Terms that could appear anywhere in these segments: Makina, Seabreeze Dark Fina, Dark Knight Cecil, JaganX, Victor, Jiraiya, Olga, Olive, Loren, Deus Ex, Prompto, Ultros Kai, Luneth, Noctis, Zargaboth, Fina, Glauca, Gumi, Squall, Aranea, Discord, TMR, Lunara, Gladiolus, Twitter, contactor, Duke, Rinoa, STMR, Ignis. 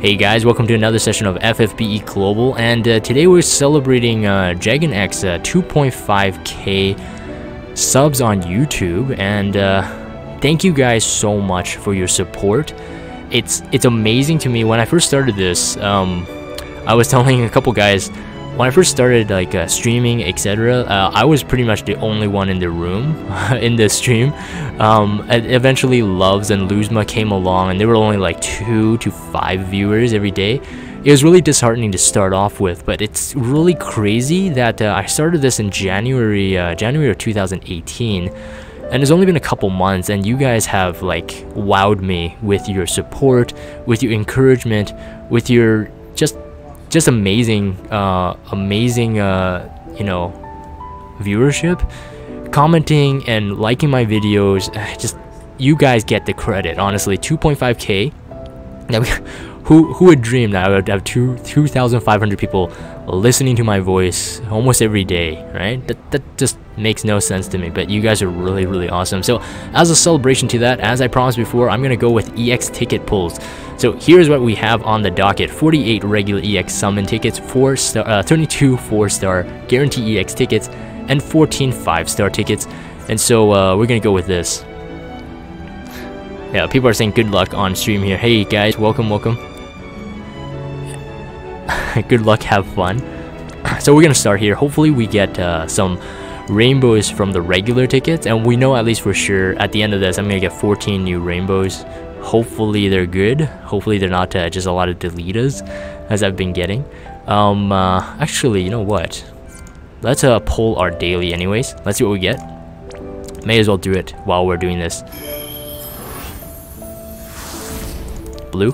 Hey guys, welcome to another session of FFBE Global, and today we're celebrating JaganX 2.5k subs on YouTube, and thank you guys so much for your support. It's amazing to me. When I first started this, I was telling a couple guys, when I first started like streaming, etc., I was pretty much the only one in the room in the stream. Eventually Loves and Luzma came along, and there were only like 2 to 5 viewers every day. It was really disheartening to start off with, but it's really crazy that I started this in January of 2018, and it's only been a couple months, and you guys have like wowed me with your support, with your encouragement, with your just amazing you know, viewership, commenting and liking my videos. Just, you guys get the credit, honestly. 2.5k, who would dream that I would have 2,500 people listening to my voice almost every day, right? That just makes no sense to me, but you guys are really awesome. So as a celebration to that, as I promised before, I'm gonna go with EX ticket pulls. So here's what we have on the docket: 48 regular EX summon tickets, 4-star, 32 4-star guarantee EX tickets, and 14 5-star tickets. And so we're gonna go with this. Yeah, people are saying good luck on stream here. Hey guys, welcome. Good luck, have fun. So we're gonna start here. Hopefully we get some rainbows from the regular tickets, and we know at least for sure at the end of this I'm gonna get 14 new rainbows. Hopefully they're good. Hopefully they're not just a lot of Delitas as I've been getting. Actually, you know what, let's pull our daily anyways. Let's see what we get. May as well do it while we're doing this. Blue.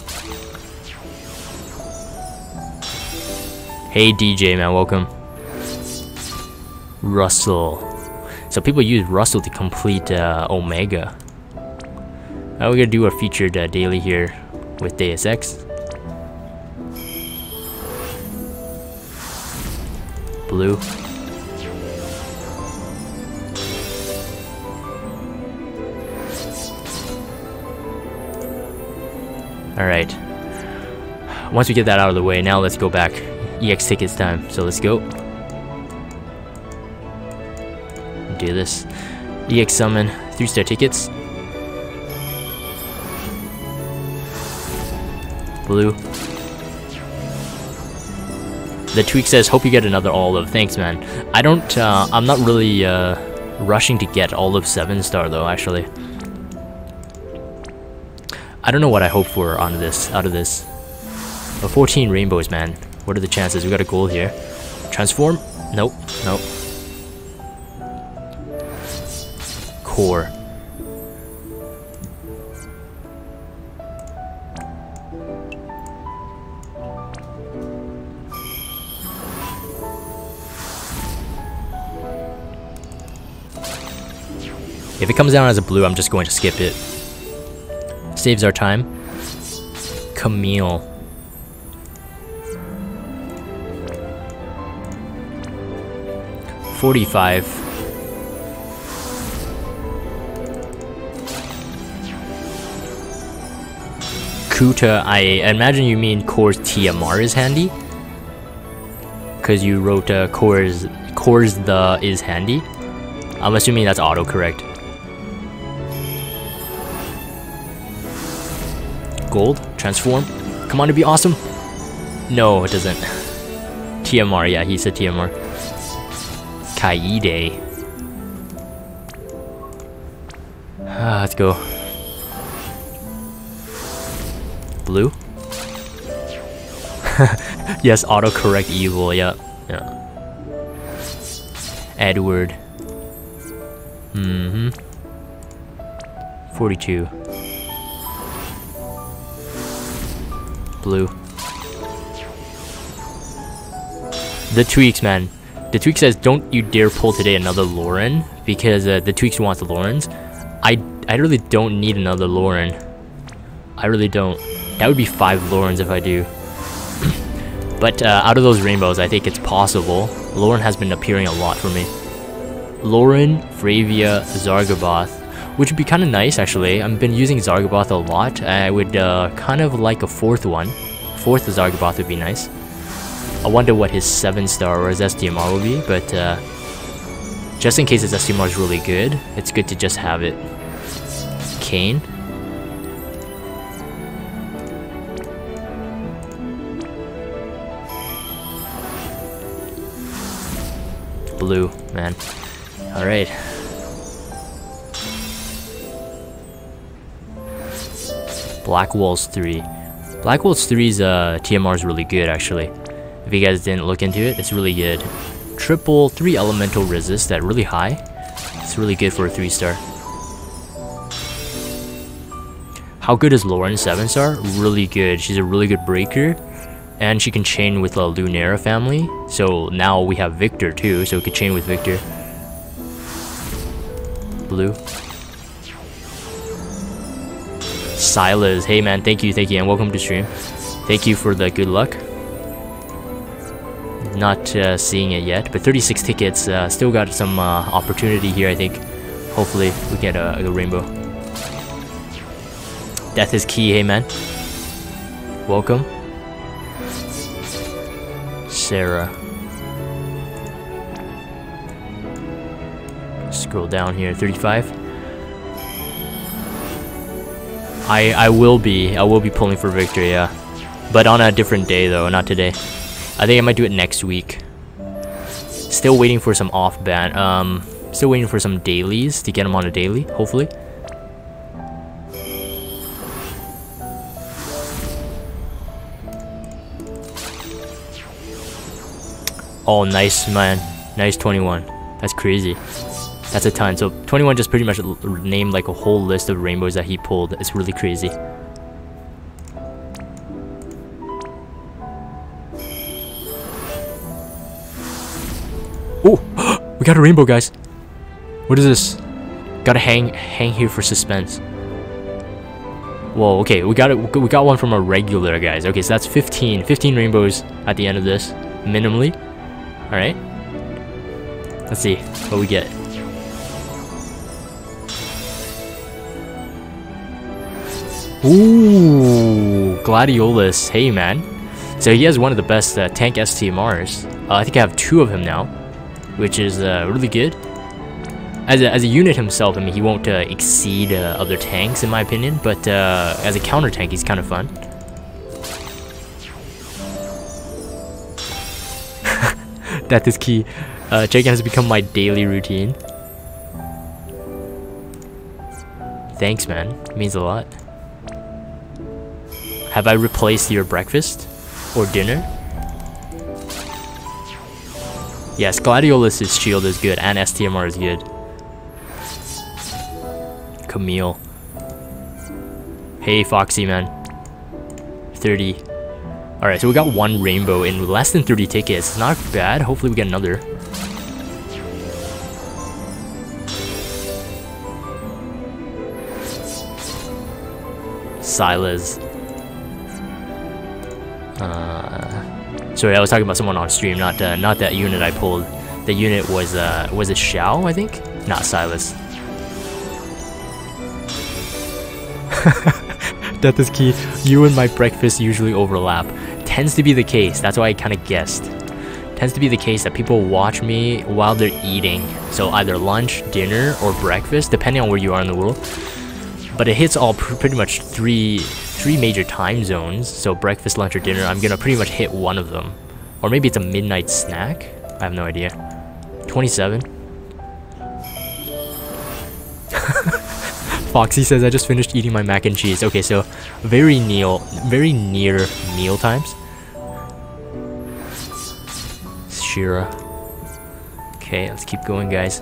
Hey DJ man, welcome. Russell. So people use Russell to complete Omega. We're gonna do our featured daily here with Deus Ex. Blue. Alright, once we get that out of the way, now let's go back. EX tickets time, so let's go. Do this. EX summon, 3-star tickets. Blue. The tweak says, hope you get another Olive. Thanks man. I don't, I'm not really rushing to get Olive 7-star though, actually. I don't know what I hope for on this, out of this. But 14 rainbows, man. What are the chances? We got a gold here. Transform? Nope. Nope. Core. If it comes down as a blue, I'm just going to skip it. Saves our time. Camille. $45. Kuta, I imagine you mean Core's TMR is handy? Cause you wrote Core's the is handy? I'm assuming that's autocorrect. Gold, transform. Come on, to be awesome. No, it doesn't. TMR, yeah, he said TMR. Kaide. Let's go. Blue. Yes, autocorrect evil. Yeah, yeah. Edward. Mm-hmm. 42. Blue. The tweaks, man. The tweak says, don't you dare pull today another Loren, because the tweaks wants Lorens. I really don't need another Loren. I really don't. That would be 5 Lorens if I do. But out of those rainbows, I think it's possible. Loren has been appearing a lot for me. Loren, Fravia, Zargaboth, which would be kind of nice actually. I've been using Zargaboth a lot. I would kind of like a 4th one, 4th Zargaboth would be nice. I wonder what his 7-star or his SDMR will be, but just in case his SDMR is really good, it's good to just have it. Kane. Blue, man. Alright. Black Walls 3. Black Walls 3's TMR is really good, actually. If you guys didn't look into it, it's really good. Triple 3 elemental resist at really high. It's really good for a 3-star. How good is Loren 7-star? Really good. She's a really good breaker. And she can chain with the Lunara family. So now we have Victor too, so we could chain with Victor. Blue. Silas, hey man, thank you, and welcome to stream. Thank you for the good luck. Not seeing it yet, but 36 tickets, still got some opportunity here, I think. Hopefully we get a rainbow. Death is key, hey man. Welcome. Sarah. Scroll down here, 35. I will be pulling for Victor, yeah. But on a different day though, not today. I think I might do it next week. Still waiting for some off ban. Still waiting for some dailies to get them on a daily, hopefully. Oh, nice, man. Nice 21. That's crazy. That's a ton. So 21 just pretty much named like a whole list of rainbows that he pulled. It's really crazy. Oh, we got a rainbow, guys. What is this? Gotta hang here for suspense. Whoa, okay, we got one from a regular, guys. Okay, so that's 15 rainbows at the end of this, minimally. All right, let's see what we get. Ooh, Gladiolus, hey man. So he has one of the best tank STMRs. I think I have 2 of him now, which is really good. As a unit himself, I mean, he won't exceed other tanks in my opinion, but as a counter tank, he's kind of fun. That is key. Jagan has become my daily routine. Thanks, man. It means a lot. Have I replaced your breakfast? Or dinner? Yes, Gladiolus' shield is good and STMR is good. Camille. Hey, Foxy, man. 30. Alright, so we got 1 rainbow in less than 30 tickets. It's not bad. Hopefully we get another. Silas. Sorry, I was talking about someone on stream, not that unit I pulled. The unit was it Xiao, I think? Not Silas. Death is key. You and my breakfast usually overlap. Tends to be the case. That's why I kind of guessed. Tends to be the case that people watch me while they're eating. So either lunch, dinner, or breakfast, depending on where you are in the world. But it hits all pretty much three major time zones. So breakfast, lunch, or dinner. I'm gonna pretty much hit one of them, or maybe it's a midnight snack. I have no idea. 27. Foxy says, I just finished eating my mac and cheese. Okay, so very near meal times. Shira. Okay, let's keep going, guys.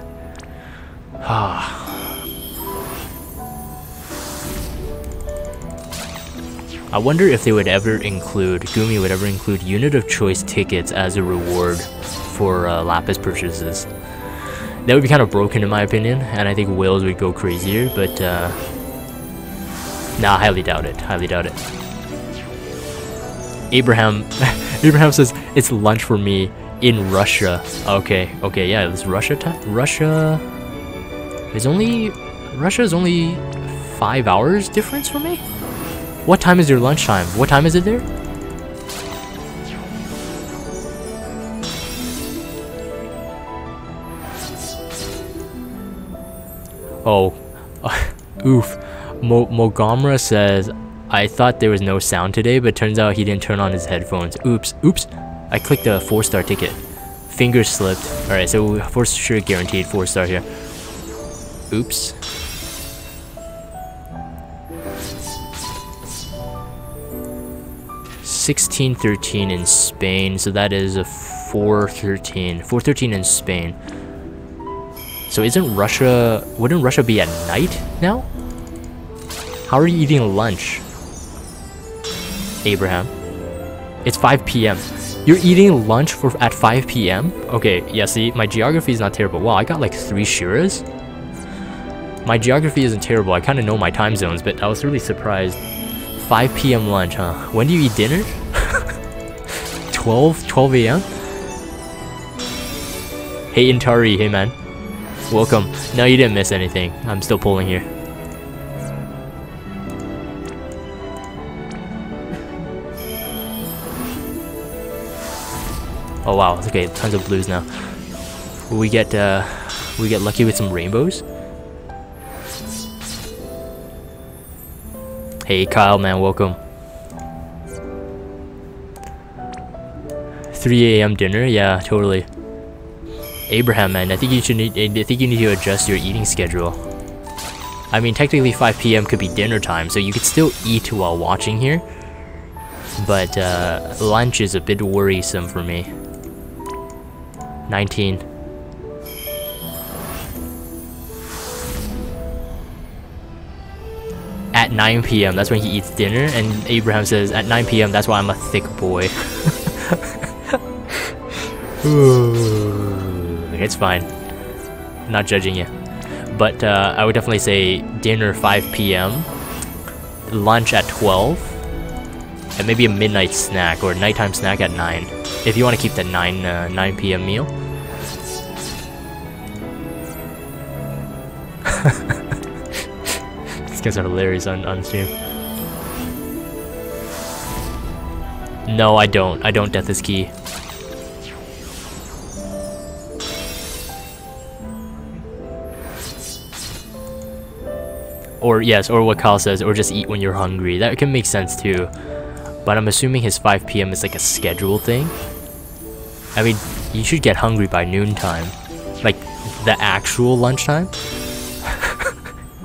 Ah. I wonder if they would ever include, Gumi would ever include unit of choice tickets as a reward for Lapis purchases. That would be kind of broken in my opinion, and I think Wills would go crazier, but nah, highly doubt it, highly doubt it. Abraham, Abraham says, it's lunch for me in Russia. Okay, okay, yeah, it's Russia time? Russia is only 5 hours difference from me? What time is your lunchtime? What time is it there? Oh, oof. Mogomra says, I thought there was no sound today, but turns out he didn't turn on his headphones. Oops, oops. I clicked a 4-star ticket. Fingers slipped. Alright, so for sure guaranteed 4-star here. Oops. $16.13 in Spain, so that is a $4.13. $4.13 in Spain. So isn't Russia... wouldn't Russia be at night now? How are you eating lunch, Abraham? It's 5 p.m. You're eating lunch at 5 p.m.? Okay, yeah, see, my geography is not terrible. Wow, I got like 3 Shiras? My geography isn't terrible. I kind of know my time zones, but I was really surprised. 5 p.m. lunch, huh? When do you eat dinner? 12 a.m.? Hey, Intari, hey man. Welcome. No, you didn't miss anything. I'm still pulling here. Oh wow, okay, tons of blues now. We get lucky with some rainbows. Hey Kyle man, welcome. 3 a.m. dinner, yeah, totally. Abraham man, I think you need to adjust your eating schedule. I mean, technically 5 p.m. could be dinner time, so you could still eat while watching here. But lunch is a bit worrisome for me. 19. At 9 p.m. that's when he eats dinner, and Abraham says at 9 p.m. that's why I'm a thick boy. It's fine. I'm not judging you. But I would definitely say dinner 5 p.m. lunch at 12. And maybe a midnight snack or a nighttime snack at 9. If you want to keep the 9 p.m. meal. These guys are hilarious on stream. No, I don't. I don't. Death is key. Or yes, or what Kyle says, or just eat when you're hungry. That can make sense too. But I'm assuming his 5 p.m. is like a schedule thing. I mean, you should get hungry by noontime. Like, the actual lunchtime?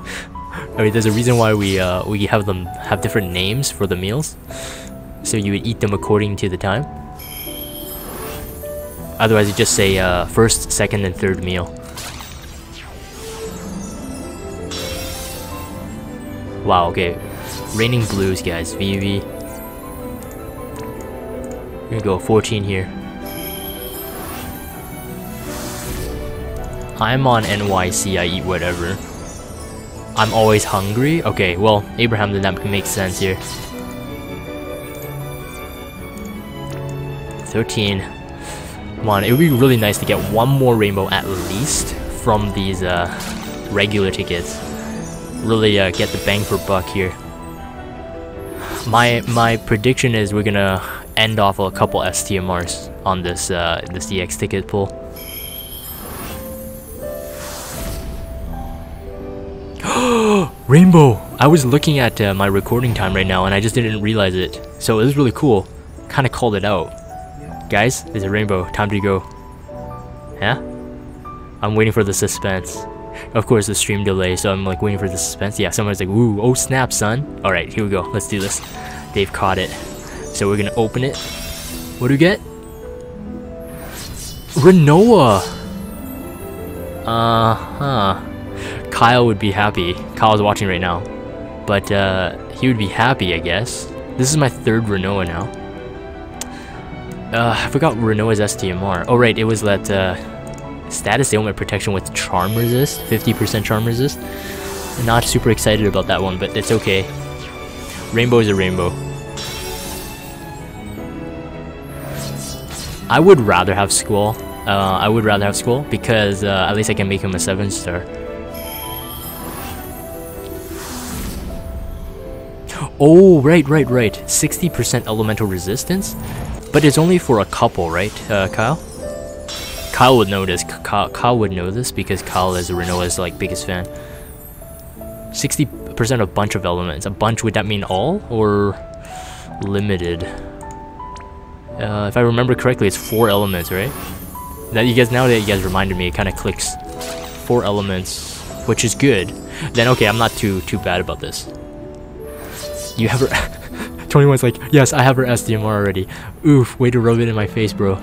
I mean, there's a reason why we have them have different names for the meals. So you would eat them according to the time. Otherwise, you just say first, second, and third meal. Wow, okay. Raining blues, guys. Vivi. We're gonna go 14 here. I'm on NYC, I eat whatever. I'm always hungry? Okay, well, Abraham, then that makes sense here. 13. Come on, it would be really nice to get one more rainbow at least from these regular tickets. Really get the bang for buck here. My prediction is we're gonna end off a couple STMRs on this this DX ticket pool. Rainbow! I was looking at my recording time right now and I just didn't realize it. So it was really cool. Kind of called it out. Guys, there's a rainbow. Time to go. Huh? I'm waiting for the suspense. Of course, the stream delay, so I'm like waiting for the suspense. Yeah, someone's like, ooh, oh snap, son. Alright, here we go. Let's do this. They've caught it. So we're gonna open it. What do we get? Rinoa! Uh-huh. Kyle would be happy. Kyle's watching right now. But, he would be happy, I guess. This is my third Rinoa now. I forgot Rinoa's STMR. Oh, right, it was that, status ailment protection with charm resist. 50% charm resist. Not super excited about that one, but it's okay. Rainbow is a rainbow. I would rather have Squall. I would rather have Squall because at least I can make him a 7-star. Oh, right. 60% elemental resistance? But it's only for a couple, right, Kyle? Kyle would know this. Kyle would know this because Kyle is Rinoa's like biggest fan. 60% a bunch of elements. A bunch, would that mean all or limited? If I remember correctly, it's 4 elements, right? Now you guys, now that you guys reminded me, it kind of clicks. 4 elements, which is good. Then okay, I'm not too bad about this. You have her. 21's like, yes, I have her SDMR already. Oof, way to rub it in my face, bro.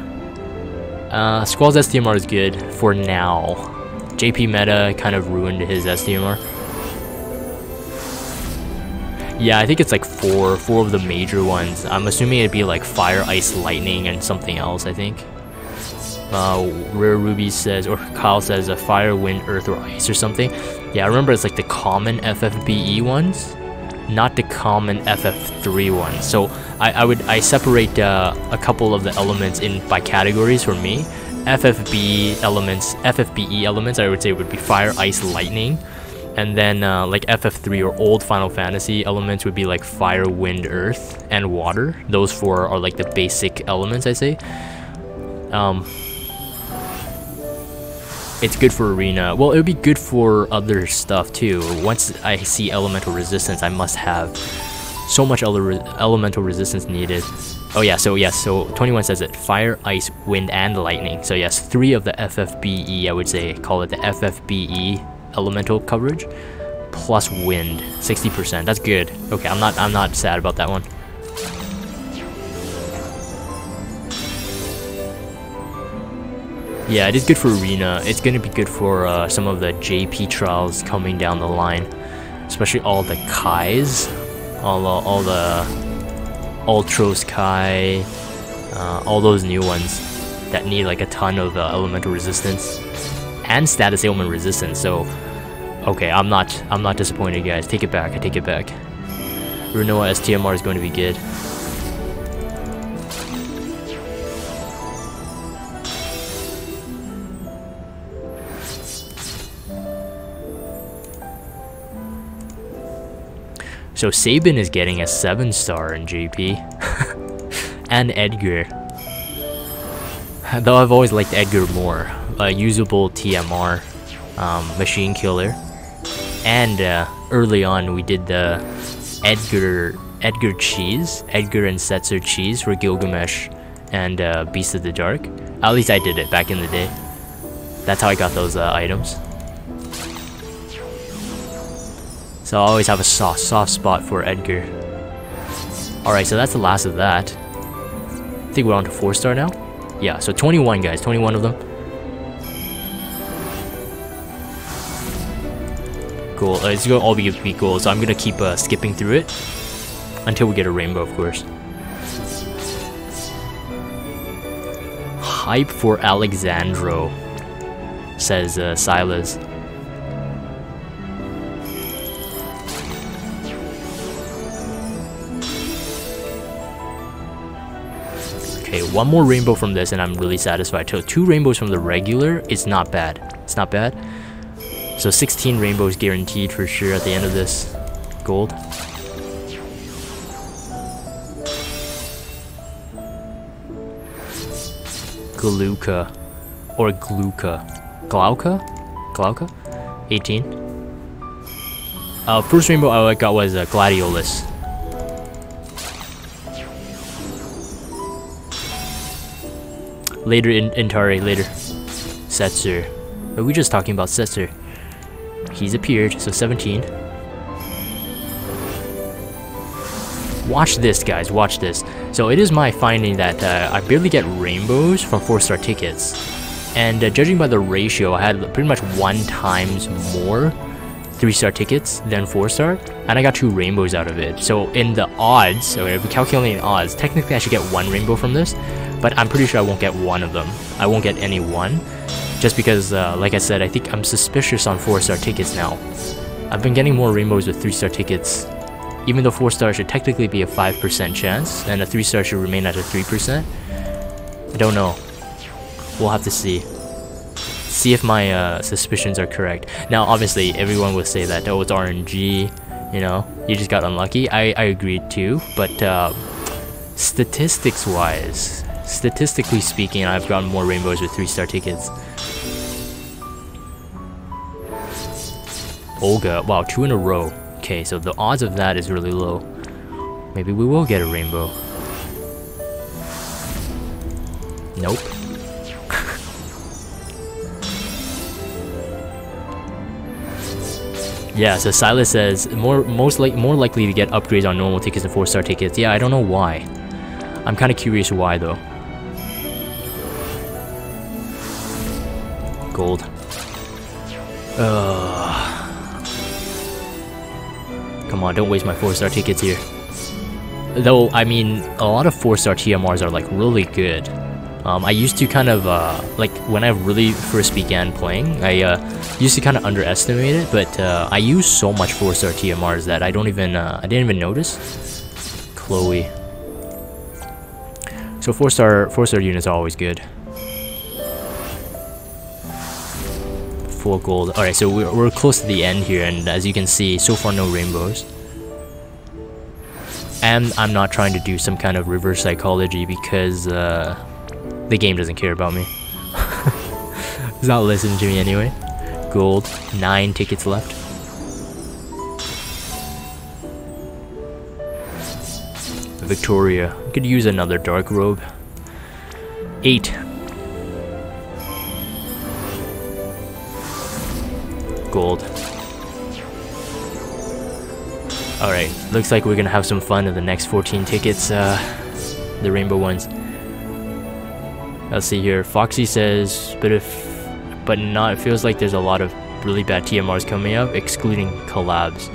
Squall's SDMR is good for now. JP Meta kind of ruined his SDMR. Yeah, I think it's like four of the major ones. I'm assuming it'd be like fire, ice, lightning, and something else, I think. Rare Ruby says, or Kyle says, a fire, wind, earth, or ice or something. Yeah, I remember it's like the common FFBE ones, not the common FF3 ones. So I separate a couple of the elements in by categories for me. FFBE elements, I would say would be fire, ice, lightning. And then like FF3 or old Final Fantasy elements would be like fire, wind, earth, and water. Those four are like the basic elements, I say. It's good for arena. Well, it would be good for other stuff too. Once I see elemental resistance, I must have so much elemental resistance needed. Oh yeah, so yes, so 21 says it. Fire, ice, wind, and lightning. So yes, 3 of the FFBE, I would say, call it the FFBE elemental coverage plus wind, 60%. That's good. Okay, I'm not sad about that one. Yeah, it is good for arena. It's gonna be good for some of the JP trials coming down the line, especially all the Kais, all the Ultros Kai, all those new ones that need like a ton of elemental resistance and status ailment resistance. So okay, I'm not disappointed, guys. Take it back, I take it back. Rinoa STMR is going to be good. So Sabin is getting a 7-star in JP. And Edgar. Though I've always liked Edgar more. A usable TMR, machine killer, and early on we did the Edgar cheese, Edgar and Setzer cheese for Gilgamesh and Beast of the Dark. At least I did it back in the day. That's how I got those items. So I always have a soft spot for Edgar. All right, so that's the last of that. I think we're on to 4-star now. Yeah, so 21 guys, 21 of them. Cool. It's gonna all be cool, so I'm gonna keep skipping through it until we get a rainbow, of course. Hype for Alexandro, says Silas. Okay, one more rainbow from this, and I'm really satisfied. So 2 rainbows from the regular. It's not bad. It's not bad. So 16 rainbows guaranteed for sure at the end of this gold. Glauca or Gluca. Glauca? Glauca? 18. First rainbow I got was Gladiolus. Later in Intari, later. Setzer. Are we just talking about Setzer? He's appeared, so 17. Watch this, guys, watch this. So it is my finding that I barely get rainbows from 4-star tickets. And judging by the ratio, I had pretty much 1 times more 3-star tickets than 4-star. And I got 2 rainbows out of it. So in the odds, so if we calculate odds, technically I should get 1 rainbow from this. But I'm pretty sure I won't get one of them. I won't get any one. Just because, like I said, I think I'm suspicious on 4-star tickets now. I've been getting more rainbows with 3-star tickets, even though 4-star should technically be a 5% chance, and a 3-star should remain at a 3%. I don't know. We'll have to see. See if my suspicions are correct. Now, obviously, everyone will say that, oh, it's RNG, you know, you just got unlucky. I agreed too, but statistics-wise, statistically speaking, I've gotten more rainbows with 3-star tickets. Olga. Wow, 2 in a row. Okay, so the odds of that is really low. Maybe we will get a rainbow. Nope. Yeah, so Silas says more likely to get upgrades on normal tickets than 4-star tickets. Yeah, I don't know why. I'm kind of curious why though. Gold. Come on, don't waste my 4-star tickets here. Though, I mean, a lot of 4-star TMRs are like really good. I used to kind of, like when I really first began playing, I used to kind of underestimate it, but I use so much 4-star TMRs that I don't even, I didn't even notice. Chloe. So 4-star units are always good. Full gold. Alright, so we're close to the end here, and as you can see, so far no rainbows. And I'm not trying to do some kind of reverse psychology because the game doesn't care about me. It's not listening to me anyway. Gold. 9 tickets left. Victoria. We could use another dark robe. 8. Gold. Alright, looks like we're gonna have some fun in the next 14 tickets, the rainbow ones. Let's see here, Foxy says, but it feels like there's a lot of really bad TMRs coming up, excluding collabs.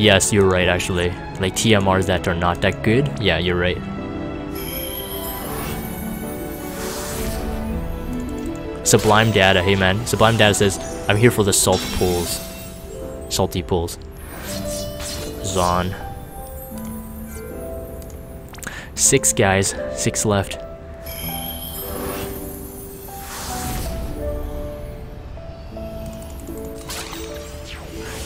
Yes, you're right actually. Like TMRs that are not that good, yeah, you're right. Sublime Data, hey man. Sublime Data says, I'm here for the salt pulls. Salty pulls. Zon. 6 guys, 6 left.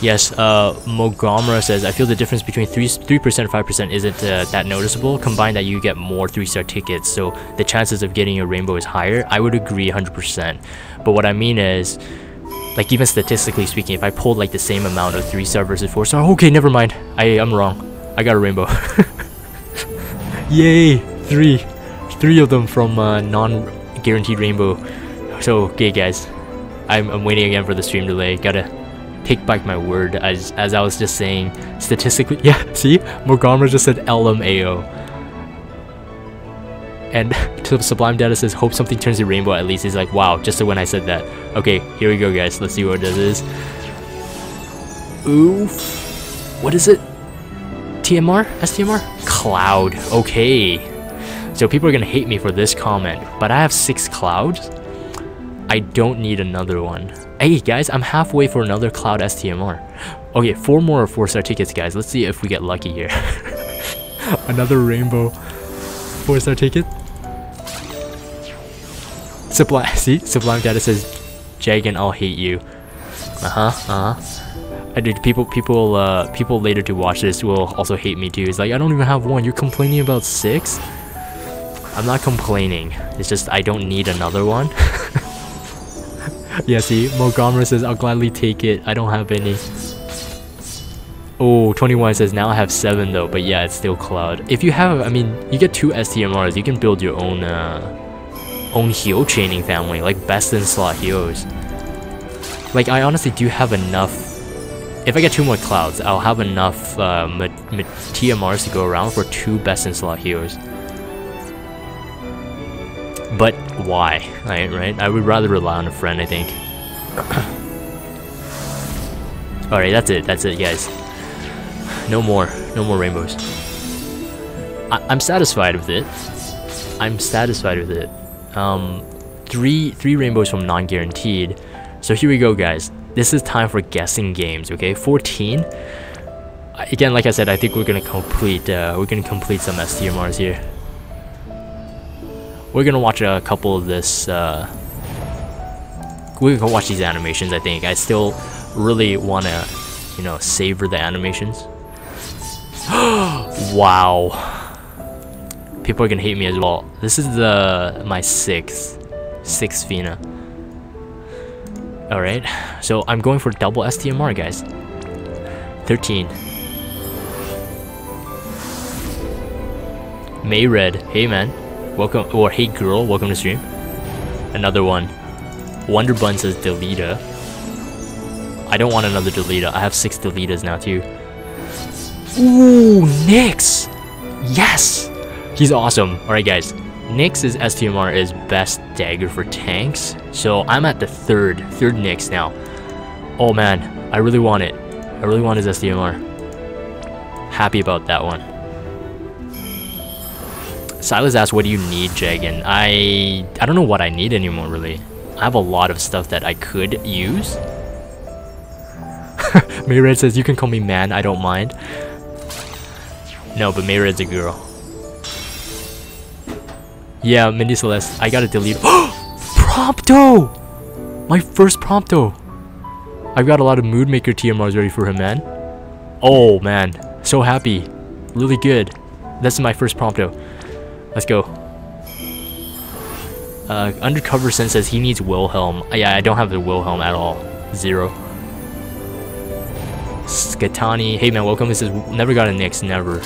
Yes, Mogomra says, I feel the difference between 3% and 5% isn't that noticeable. Combined that you get more 3-star tickets, so the chances of getting a rainbow is higher. I would agree 100%. But what I mean is, like even statistically speaking, if I pulled like the same amount of 3-star versus 4-star... Okay, never mind. I'm wrong. I got a rainbow. Yay! 3. 3 of them from non-guaranteed rainbow. So, okay guys. I'm waiting again for the stream delay. Gotta... take back my word, as I was just saying, statistically, yeah, see, Morgana just said LMAO. And Sublime Data says, hope something turns to rainbow at least. He's like, wow, just so when I said that. Okay, here we go guys, let's see what this is. Oof. What is it? TMR? STMR? Cloud. Okay. So people are gonna hate me for this comment, but I have 6 clouds. I don't need another one. Hey guys, I'm halfway for another Cloud STMR. Okay, 4 more 4-star tickets guys. Let's see if we get lucky here. Another rainbow 4-star ticket. Sublime Data says, Jagan, I'll hate you. I did. People later to watch this will also hate me too. It's like, I don't even have one. You're complaining about 6? I'm not complaining. It's just I don't need another one. Yeah, see, Montgomery says, I'll gladly take it. I don't have any. Oh, 21 says, now I have 7 though, but yeah, it's still Cloud. If you have, I mean, you get 2 STMRs, you can build your own Hyo chaining family, like best in slot Hyos. Like, I honestly do have enough. If I get 2 more Clouds, I'll have enough TMRs to go around for 2 best in slot Hyos. But why? Right? I would rather rely on a friend, I think. Alright, that's it guys. No more rainbows. I'm satisfied with it. Three rainbows from non-guaranteed. So here we go guys. This is time for guessing games, okay? 14. Again, like I said, I think we're gonna complete some STMRs here. We're gonna watch a couple of this, we're gonna watch these animations, I think. I still really wanna, you know, savor the animations. Wow. People are gonna hate me as well. This is my sixth Fina. Alright, so I'm going for double STMR, guys. 13. Mayred, hey man. Welcome, or hey girl, welcome to stream. Another one. Wonderbun says Delita. I don't want another Delita. I have 6 Delitas now too. Ooh, Nyx! Yes! He's awesome. Alright guys, Nyx's STMR is best dagger for tanks. So I'm at the third Nyx now. Oh man, I really want it. I really want his STMR. Happy about that one. Silas asked, what do you need, Jagan? I don't know what I need anymore, really. I have a lot of stuff that I could use. Mayred says, you can call me man, I don't mind. No, but Mayred's a girl. Yeah, Mindy Celeste, I gotta delete. Prompto! My first Prompto! I've got a lot of mood maker TMRs ready for him, man. Oh man, so happy. Really good. That's my first Prompto. Let's go. Undercover Sen says he needs Wilhelm. Yeah, I don't have the Wilhelm at all. 0. Skatani, hey man, welcome. He says, never got a Nyx, never.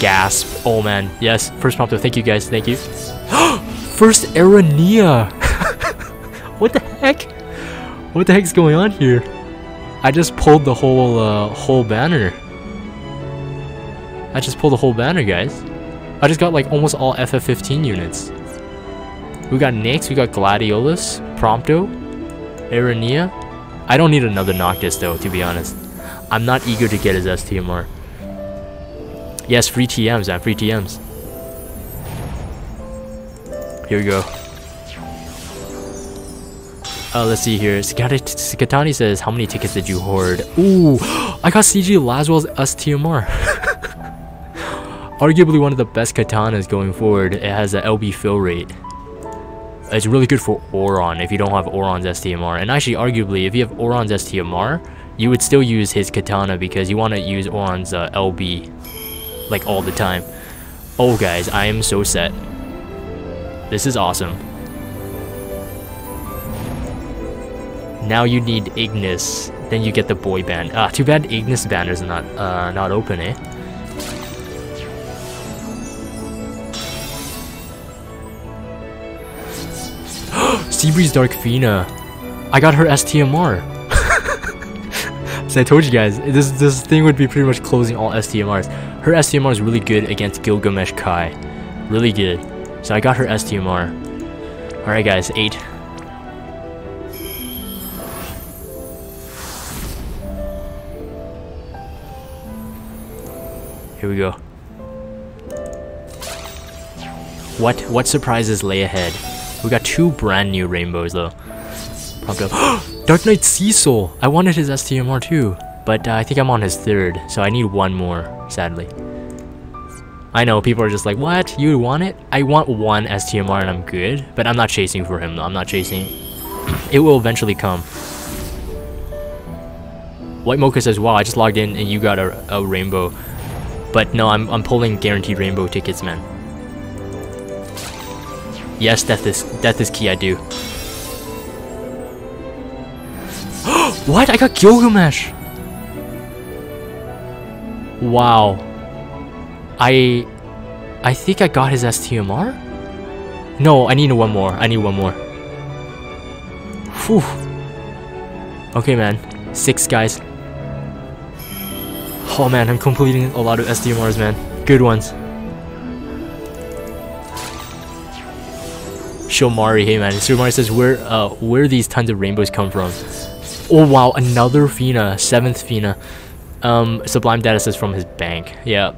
Gasp. Oh man, yes, first Prompto. Thank you guys, thank you. First Aranea! What the heck? What the heck's going on here? I just pulled the whole banner. I just pulled the whole banner, guys. I just got like almost all FF15 units. We got Nyx, we got Gladiolus, Prompto, Aranea. I don't need another Noctis though, to be honest. I'm not eager to get his STMR. Yes, free TMs, man, free TMs. Here we go. Let's see here. Skatani says, how many tickets did you hoard? Ooh, I got CG Laswell's STMR. Arguably one of the best katanas going forward. It has an LB fill rate. It's really good for Oron if you don't have Oron's STMR. And actually, arguably, if you have Oron's STMR, you would still use his katana because you want to use Oron's LB like all the time. Oh guys, I am so set. This is awesome. Now you need Ignis, then you get the boy band. Ah, too bad Ignis banner is not open, eh? Seabreeze Dark Fina, I got her STMR. So I told you guys, this thing would be pretty much closing all STMRs. Her STMR is really good against Gilgamesh Kai, really good. So I got her STMR. All right, guys, 8. Here we go. What surprises lay ahead? We got 2 brand new rainbows though. Prompto. Dark Knight Cecil! I wanted his STMR too, but I think I'm on his 3rd, so I need 1 more, sadly. I know, people are just like, what? You want it? I want 1 STMR and I'm good, but I'm not chasing for him though, I'm not chasing. It will eventually come. White Mocha says, wow, I just logged in and you got a rainbow. But no, I'm pulling guaranteed rainbow tickets, man. Yes, death is key, I do. What? I got Gilgamesh! Wow. I think I got his STMR? No, I need 1 more. I need 1 more. Whew. Okay, man. 6, guys. Oh man, I'm completing a lot of STMRs, man. Good ones. Shomari, hey man. Shomari says, where these tons of rainbows come from? Oh wow, another Fina. 7th Fina. Sublime Data says from his bank. Yeah.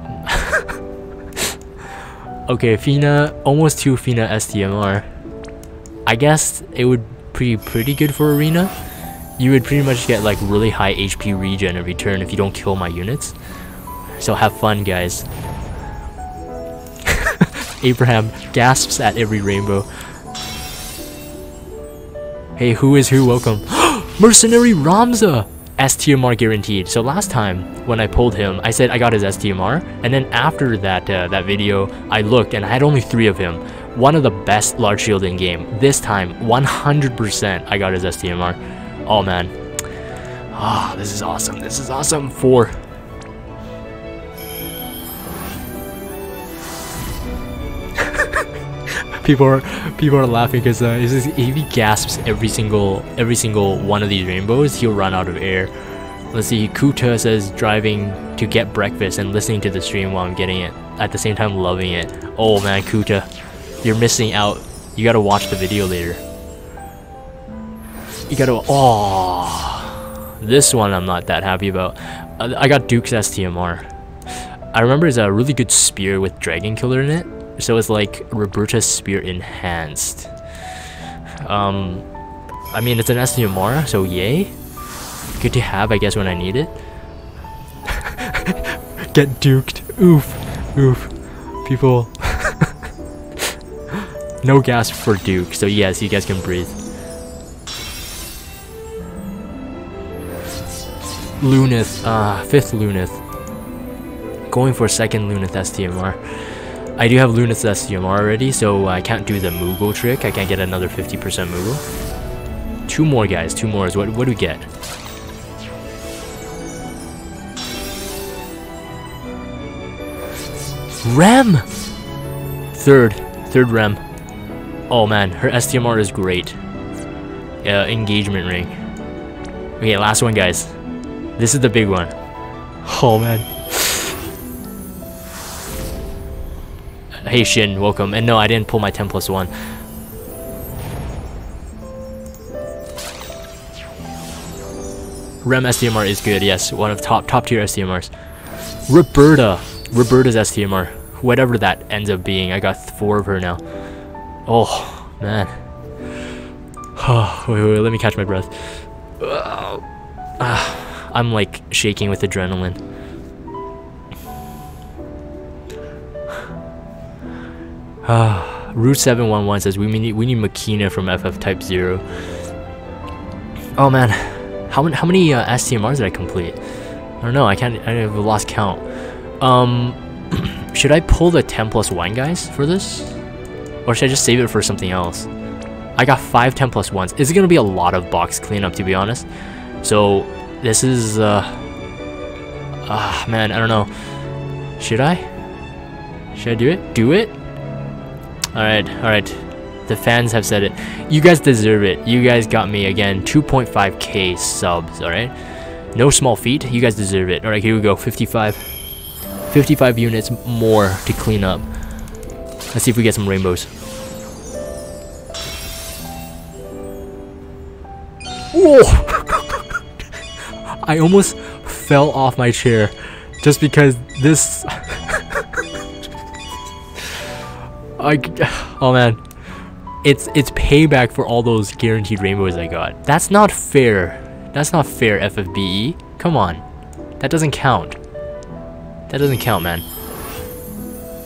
Okay, Fina. Almost 2 Fina STMR. I guess it would be pretty good for Arena. You would pretty much get like really high HP regen in return if you don't kill my units. So have fun, guys. Abraham gasps at every rainbow. Hey, who is who? Welcome. Mercenary Ramza! STMR guaranteed. So last time when I pulled him, I said I got his STMR, and then after that video, I looked and I had only 3 of him. One of the best large shield in game. This time, 100% I got his STMR. Oh man. Ah, this is awesome. This is awesome. 4. People are laughing because if he gasps every single one of these rainbows, he'll run out of air. Let's see. Kuta says driving to get breakfast and listening to the stream while I'm getting it. At the same time, loving it. Oh man, Kuta, you're missing out. You gotta watch the video later. You gotta. Oh, this one I'm not that happy about. I got Duke's STMR. I remember it's a really good spear with Dragon Killer in it. So it's like Roberta's Spear Enhanced. I mean, it's an STMR, so yay. Good to have, I guess, when I need it. Get duked. Oof. Oof. People. No gas for Duke, so yes, you guys can breathe. Luneth. 5th Luneth. Going for 2nd Luneth STMR. I do have Luneth's STMR already, so I can't do the Moogle trick. I can't get another 50% Moogle. 2 more, guys. 2 more. What do we get? REM! Third REM. Oh man, her STMR is great. Engagement ring. Okay, last one, guys. This is the big one. Oh man. Hey Shin, welcome. And no, I didn't pull my 10+1. REM STMR is good, yes. One of top tier STMRs. Roberta's STMR. Whatever that ends up being. I got 4 of her now. Oh, man. Wait, let me catch my breath. I'm like shaking with adrenaline. Root 711 says we need Makina from FF Type 0. Oh man, how many STMRs did I complete? I don't know. I've lost count. Should I pull the 10+1 guys for this, or should I just save it for something else? I got 5 10+1s. It's gonna be a lot of box cleanup, to be honest. So this is man, I don't know. Should I do it? Alright, the fans have said it. You guys deserve it. You guys got me again. 2.5k subs, alright? No small feat. You guys deserve it. Alright, here we go. 55 units more to clean up. Let's see if we get some rainbows. Whoa! I almost fell off my chair just because this... Oh man, it's payback for all those guaranteed rainbows I got. That's not fair. That's not fair, FFBE. Come on, that doesn't count. That doesn't count, man.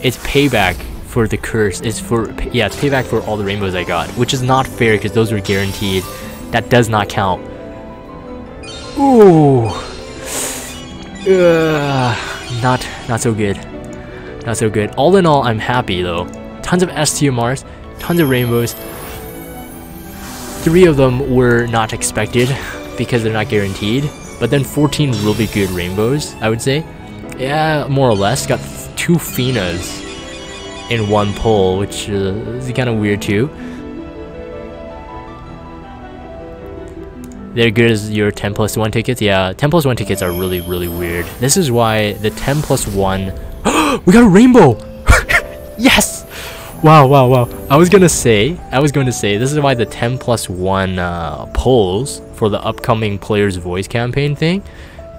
It's payback for the curse. It's payback for all the rainbows I got, which is not fair because those were guaranteed. That does not count. Ooh, not so good. Not so good. All in all, I'm happy though. Tons of STMRs, tons of rainbows. 3 of them were not expected because they're not guaranteed, but then 14 really good rainbows, I would say. Yeah, more or less. Got 2 Finas in one pull, which is kind of weird too. There goes your 10+1 tickets. Yeah, 10+1 tickets are really, really weird. This is why the 10+1... We got a rainbow! Yes! Wow. I was gonna say, this is why the 10+1 polls for the upcoming Player's Voice campaign thing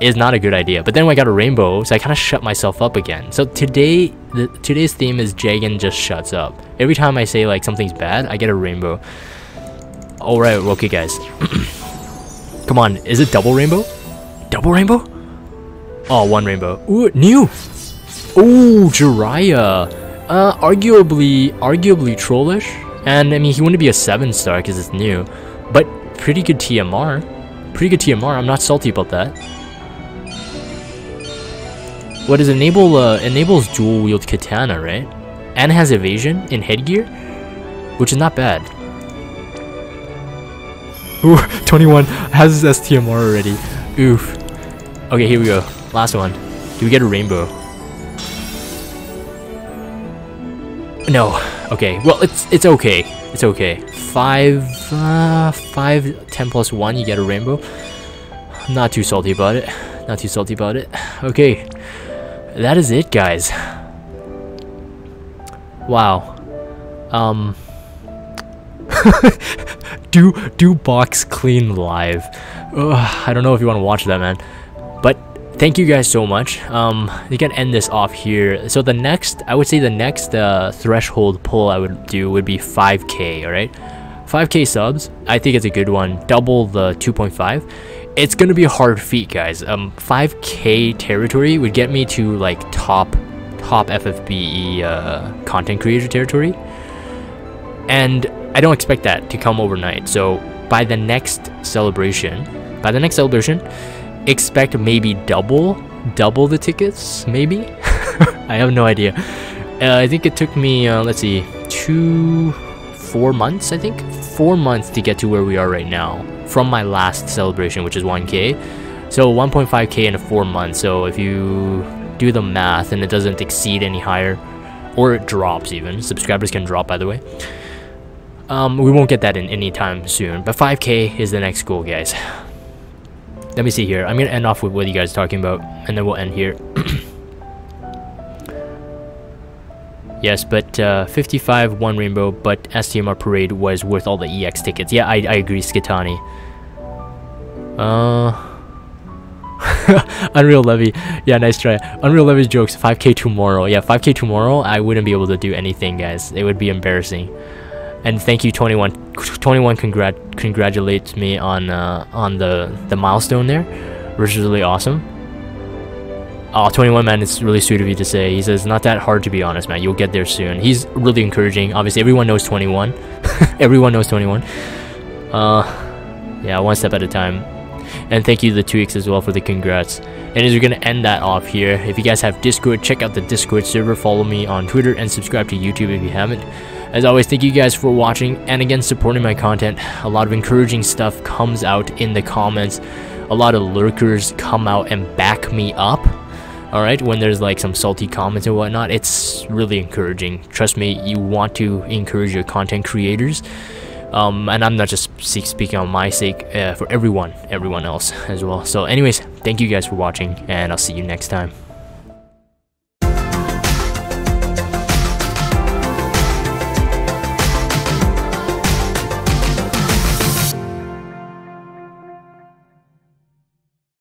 is not a good idea. But then when I got a rainbow, so I kind of shut myself up again. So today, today's theme is Jagan just shuts up. Every time I say like something's bad, I get a rainbow. Alright, okay guys. Come on, is it double rainbow? Double rainbow? Oh, 1 rainbow. Ooh, new! Oh, Jiraiya! Arguably trollish, and I mean he wouldn't be a 7-star because it's new, but pretty good TMR, I'm not salty about that. What is enable? Enables dual wield katana, right? And has evasion in headgear. which is not bad. Ooh, 21 has his STMR already. Oof. Okay, here we go. Last one. Do we get a rainbow? No. Okay. Well, it's okay. It's okay. 5, 10 plus 1, you get a rainbow. Not too salty about it. Not too salty about it. Okay. That is it, guys. Wow. Do box clean live. Ugh, I don't know if you want to watch that, man. But thank you guys so much. You can end this off here. So the next, I would say the next threshold pull I would do would be 5K, alright? 5K subs, I think it's a good one. Double the 2.5. It's gonna be a hard feat, guys. 5K territory would get me to like top FFBE content creator territory. And I don't expect that to come overnight. So by the next celebration, expect maybe double the tickets, maybe? I have no idea. I think it took me, let's see, 4 months, I think? 4 months to get to where we are right now from my last celebration, which is 1K. So 1.5K in 4 months. So if you do the math and it doesn't exceed any higher, or it drops even, subscribers can drop, by the way. We won't get that in any time soon, but 5K is the next goal, guys. Let me see here. I'm gonna end off with what you guys are talking about, and then we'll end here. Yes, but 55 one rainbow, but STMR parade was worth all the EX tickets. Yeah, I agree, Skitani. Unreal Levy, yeah, nice try. Unreal Levy's jokes, 5K tomorrow. Yeah, 5K tomorrow, I wouldn't be able to do anything, guys. It would be embarrassing. And thank you, 21. 21 congratulates me on the milestone there, which is really awesome. Oh, 21, man, it's really sweet of you to say. He says, not that hard, to be honest, man. You'll get there soon. He's really encouraging. Obviously, everyone knows 21. Everyone knows 21. Yeah, one step at a time. And thank you to the Tweaks as well for the congrats. And as we're going to end that off here, if you guys have Discord, check out the Discord server. Follow me on Twitter and subscribe to YouTube if you haven't. As always, thank you guys for watching and again supporting my content. A lot of encouraging stuff comes out in the comments. A lot of lurkers come out and back me up. Alright, when there's like some salty comments and whatnot, it's really encouraging. Trust me, you want to encourage your content creators. And I'm not just speaking on my sake, for everyone else as well. So anyways, thank you guys for watching, and I'll see you next time.